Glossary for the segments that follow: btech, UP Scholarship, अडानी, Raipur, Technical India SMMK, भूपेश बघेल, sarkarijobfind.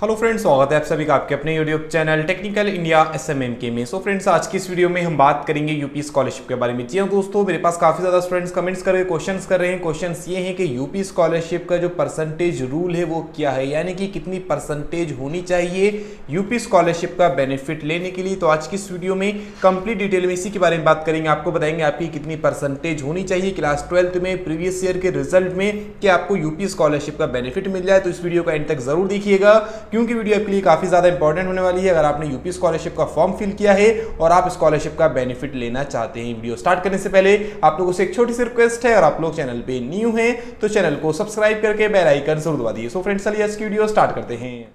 Hello friends, स्वागत है आप सभी का आपके अपने YouTube channel technical India SMMK में। सो फ्रेंड्स, आज की इस वीडियो में हम बात करेंगे यूपी स्कॉलरशिप के बारे में। जी हाँ दोस्तों, मेरे पास काफ़ी ज़्यादा स्टूडेंट्स कमेंट्स करके क्वेश्चंस कर रहे हैं। क्वेश्चंस ये हैं कि यूपी स्कॉलरशिप का जो परसेंटेज रूल है वो क्या है, यानी कि कितनी परसेंटेज होनी चाहिए यूपी स्कॉलरशिप का बेनिफिट लेने के लिए। तो आज की इस वीडियो में कंप्लीट डिटेल में इसी के बारे में बात करेंगे। आपको बताएंगे आपकी कितनी परसेंटेज होनी चाहिए क्लास 12th में प्रीवियस ईयर के रिजल्ट में कि आपको यूपी स्कॉलरशिप का बेनिफिट मिल जाए। तो इस वीडियो को एंड तक जरूर देखिएगा, क्योंकि वीडियो आपके लिए काफ़ी ज़्यादा इंपॉर्टेंट होने वाली है अगर आपने यूपी स्कॉलरशिप का फॉर्म फिल किया है और आप स्कॉलरशिप का बेनिफिट लेना चाहते हैं। वीडियो स्टार्ट करने से पहले आप लोगों से एक छोटी सी रिक्वेस्ट है, अगर आप लोग चैनल पे न्यू हैं तो चैनल को सब्सक्राइब करके बेल आइकन जरूर दबा दीजिए। सो फ्रेंड्स, चलिए आज की वीडियो स्टार्ट करते हैं।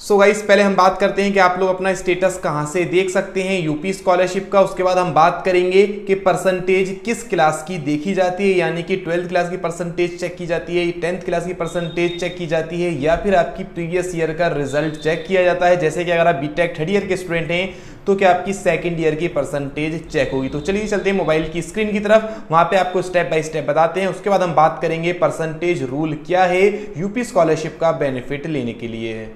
सो गाइस, पहले हम बात करते हैं कि आप लोग अपना स्टेटस कहां से देख सकते हैं यूपी स्कॉलरशिप का। उसके बाद हम बात करेंगे कि परसेंटेज किस क्लास की देखी जाती है, यानी कि 12th क्लास की परसेंटेज चेक की जाती है, 10th क्लास की परसेंटेज चेक की जाती है, या फिर आपकी प्रीवियस ईयर का रिजल्ट चेक किया जाता है। जैसे कि अगर आप बीटेक थर्ड ईयर के स्टूडेंट हैं तो क्या आपकी सेकंड ईयर की परसेंटेज चेक होगी। तो चलिए चलते हैं मोबाइल की स्क्रीन की तरफ, वहाँ पे आपको स्टेप बाय स्टेप बताते हैं। उसके बाद हम बात करेंगे परसेंटेज रूल क्या है यूपी स्कॉलरशिप का बेनिफिट लेने के लिए।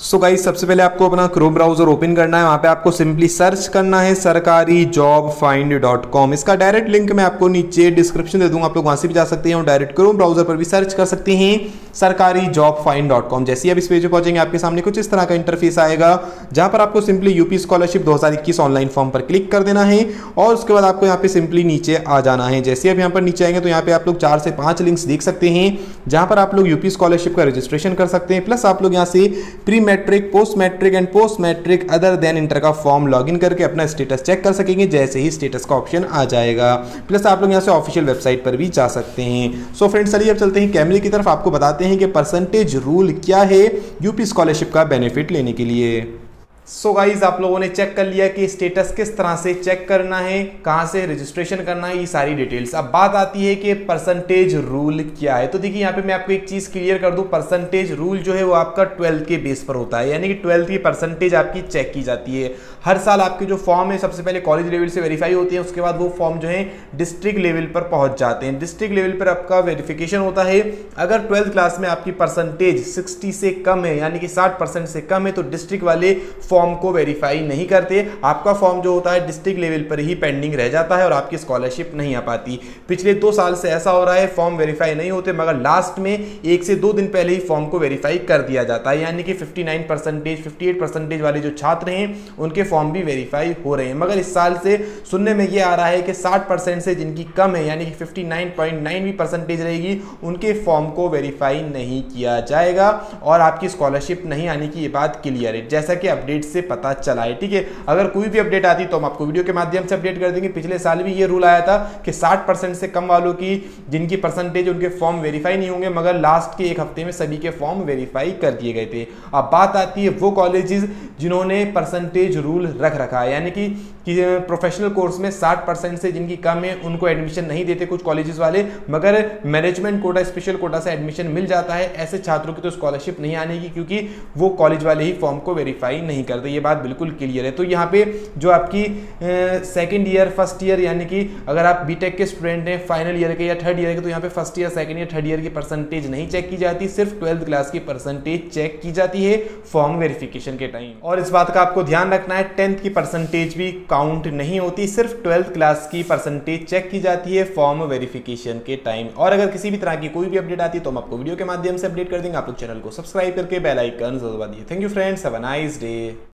सो गाइस, सबसे पहले आपको अपना क्रोम ब्राउजर ओपन करना है। वहाँ पे आपको सिंपली सर्च करना है सरकारी जॉब फाइंड .com। इसका डायरेक्ट लिंक मैं आपको नीचे डिस्क्रिप्शन दे दूँगा, आप लोग वहाँ से भी जा सकते हैं और डायरेक्ट क्रोम ब्राउजर पर भी सर्च कर सकते हैं सरकारी जॉब फाइंड .com। जैसे ही आप इस पेज पर पहुँचेंगे आपके सामने कुछ इस तरह का इंटरफेस आएगा, जहाँ पर आपको simply UP scholarship 2021 online form पर क्लिक कर देना है और उसके बाद आपको यहाँ पे सिंपली नीचे आ जाना है। जैसे ही आप यहाँ पर नीचे आएंगे तो यहाँ पे आप लोग 4 से 5 लिंक्स देख सकते हैं, जहाँ पर आप लोग यूपी स्कॉलरशिप का रजिस्ट्रेशन कर सकते हैं। प्लस आप लोग यहाँ से pre matric, post matric and post matric other than inter का फॉर्म लॉगिन करके अपना स्टेटस चेक कर सकेंगे जैसे ही स्टेटस का ऑप्शन आ जाएगा। प्लस आप लोग यहाँ से ऑफिशियल वेबसाइट पर भी जा सकते हैं। सो फ्रेंड्स, चलिए अब चलते हैं कैमरे की तरफ, आपको बताते हैं कि परसेंटेज रूल क्या है यूपी स्कॉलरशिप का बेनिफिट लेने के लिए। सो गाइज, आप लोगों ने चेक कर लिया कि स्टेटस किस तरह से चेक करना है, कहाँ से रजिस्ट्रेशन करना है, ये सारी डिटेल्स। अब बात आती है कि परसेंटेज रूल क्या है। तो देखिए, यहाँ पे मैं आपको एक चीज़ क्लियर कर दूँ, परसेंटेज रूल जो है वो आपका 12th के बेस पर होता है, यानी कि 12th की परसेंटेज आपकी चेक की जाती है। हर साल आपके जो फॉर्म है सबसे पहले कॉलेज लेवल से वेरीफाई होते हैं, उसके बाद वो फॉर्म जो है डिस्ट्रिक्ट लेवल पर पहुँच जाते हैं। डिस्ट्रिक्ट लेवल पर आपका वेरीफिकेशन होता है। अगर 12th क्लास में आपकी परसेंटेज 60 से कम है, यानी कि 60% से कम है, तो डिस्ट्रिक्ट वाले फॉर्म को वेरीफाई नहीं करते। आपका फॉर्म जो होता है डिस्ट्रिक्ट लेवल पर ही पेंडिंग रह जाता है और आपकी स्कॉलरशिप नहीं आ पाती। पिछले 2 साल से ऐसा हो रहा है, फॉर्म वेरीफाई नहीं होते, मगर लास्ट में 1 से 2 दिन पहले ही फॉर्म को वेरीफाई कर दिया जाता है, यानी कि 59%, 58% वाले जो छात्र हैं उनके फॉर्म भी वेरीफाई हो रहे हैं। मगर इस साल से सुनने में यह आ रहा है कि 60% से जिनकी कम है, यानी कि 59.9 भी परसेंटेज रहेगी, उनके फॉर्म को वेरीफाई नहीं किया जाएगा और आपकी स्कॉलरशिप नहीं आने की ये बात क्लियर है, जैसा कि अपडेट से पता चला है। ठीक है, अगर कोई भी अपडेट आती तो हम आपको वीडियो के माध्यम से अपडेट कर देंगे। पिछले साल भी ये रूल आया था कि 60% से कम वालों की जिनकी परसेंटेज, उनके फॉर्म वेरीफाई नहीं होंगे, मगर लास्ट के 1 हफ्ते में सभी के फॉर्म वेरीफाई कर दिए गए थे। अब बात आती है वो कॉलेजेस जिन्होंने परसेंटेज रूल रख रखा है, यानी कि प्रोफेशनल कोर्स में 60% से जिनकी कम है उनको एडमिशन नहीं देते कुछ कॉलेजेस वाले, मगर मैनेजमेंट कोटा, स्पेशल कोटा से एडमिशन मिल जाता है। ऐसे छात्रों की तो स्कॉलरशिप नहीं आने की, क्योंकि वो कॉलेज वाले ही फॉर्म को वेरीफाई नहीं करते। ये बात बिल्कुल क्लियर है। तो यहाँ पे जो आपकी सेकंड ईयर, फर्स्ट ईयर, यानी कि अगर आप बीटेक के स्टूडेंट हैं, फाइनल ईयर के या थर्ड ईयर के, तो यहाँ पे first year, second year, third year की परसेंटेज नहीं चेक की जाती, सिर्फ 12th क्लास की परसेंटेज चेक की जाती है फॉर्म वेरिफिकेशन के टाइम। और इस बात का आपको ध्यान रखना है, 10th की परसेंटेज भी काउंट नहीं होती, सिर्फ 12th क्लास की परसेंटेज चेक की जाती है फॉर्म वेरिफिकेशन के टाइम। और अगर किसी भी तरह की कोई भी अपडेट आती है तो हम आपको वीडियो के माध्यम से अपडेट कर देंगे। आप लोग चैनल को सब्सक्राइब करके बेल आइकन जरूर दबा दीजिए। Thank you friends, have a nice day.